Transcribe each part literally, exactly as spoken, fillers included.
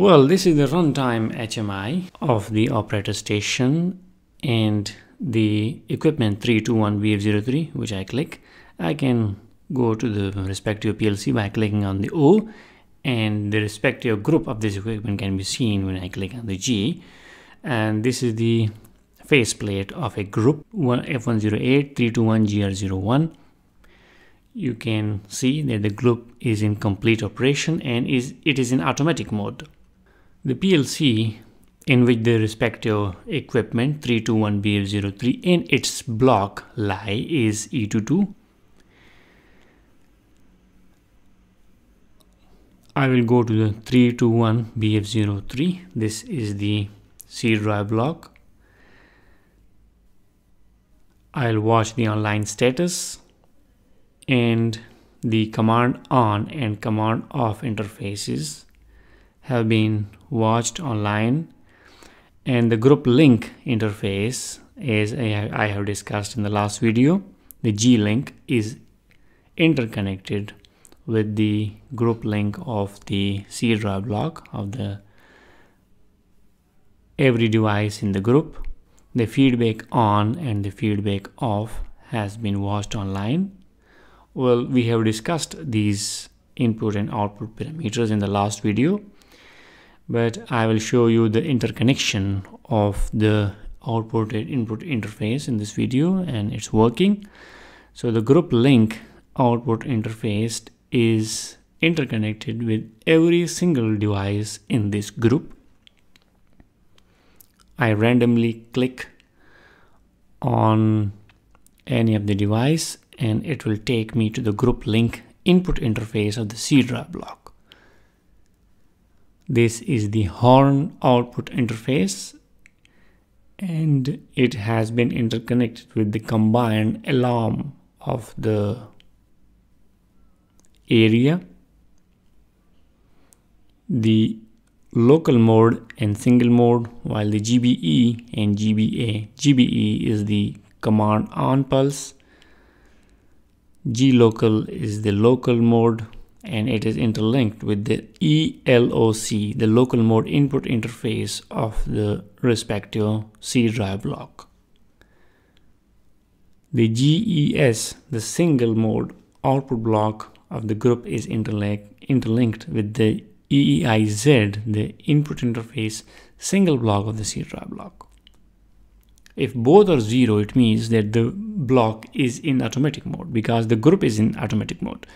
Well, this is the runtime H M I of the operator station and the equipment three two one B F zero three, which I click. I can go to the respective P L C by clicking on the O, and the respective group of this equipment can be seen when I click on the G. And this is the faceplate of a group F one oh eight three two one G R zero one. You can see that the group is in complete operation and is it is in automatic mode. The P L C in which the respective equipment three two one B F zero three and its block lie is E twenty-two. I will go to the three two one B F zero three. This is the C D R A block. I'll watch the online status and the command on and command off interfaces have been watched online, and the group link interface, as I have discussed in the last video, the G link is interconnected with the group link of the C D R A block of the every device in the group. The feedback on and the feedback off has been watched online. Well, we have discussed these input and output parameters in the last video, but I will show you the interconnection of the output and input interface in this video, and it's working. So the group link output interface is interconnected with every single device in this group. I randomly click on any of the device and it will take me to the group link input interface of the C D R A block. This is the horn output interface and it has been interconnected with the combined alarm of the area, the local mode and single mode, while the G B E and G B A. G B E is the command on pulse, G local is the local mode, and it is interlinked with the E L O C, the local mode input interface of the respective C D R A block. The G E S, the single mode output block of the group, is interlinked interlinked with the E E I Z, the input interface single block of the C D R A block. If both are zero, it means that the block is in automatic mode because the group is in automatic mode.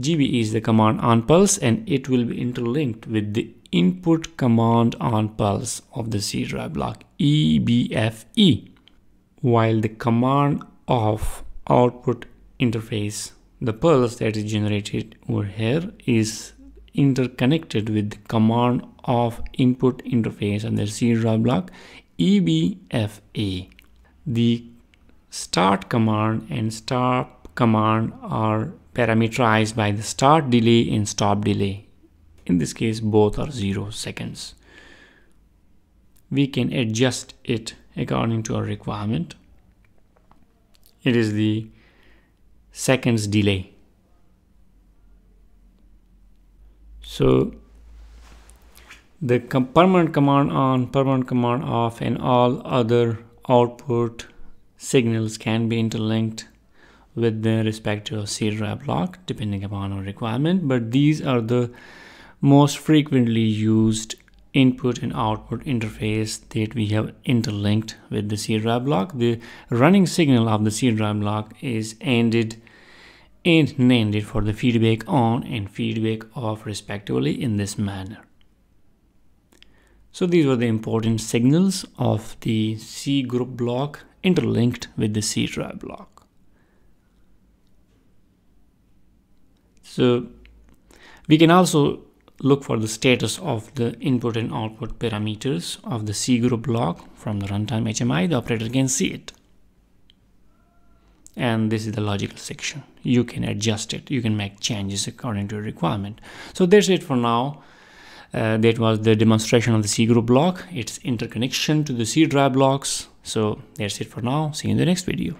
G B E is the command on pulse and it will be interlinked with the input command on pulse of the C D R A block E B F E, while the command off output interface, the pulse that is generated over here, is interconnected with the command off input interface of the C D R A block E B F A. The start command and stop command are parameterized by the start delay and stop delay. In this case, both are zero seconds. We can adjust it according to our requirement. It is the seconds delay. So the com permanent command on, permanent command off, and all other output signals can be interlinked with the respective C D R A block depending upon our requirement. But these are the most frequently used input and output interface that we have interlinked with the C D R A block. The running signal of the C D R A block is ended and named it for the feedback on and feedback off respectively in this manner. So these were the important signals of the C group block interlinked with the C D R A block. So we can also look for the status of the input and output parameters of the C group block from the runtime H M I. The operator can see it. And this is the logical section. You can adjust it, you can make changes according to your requirement. So that's it for now. Uh, that was the demonstration of the C group block, its interconnection to the C D R A blocks. So that's it for now. See you in the next video.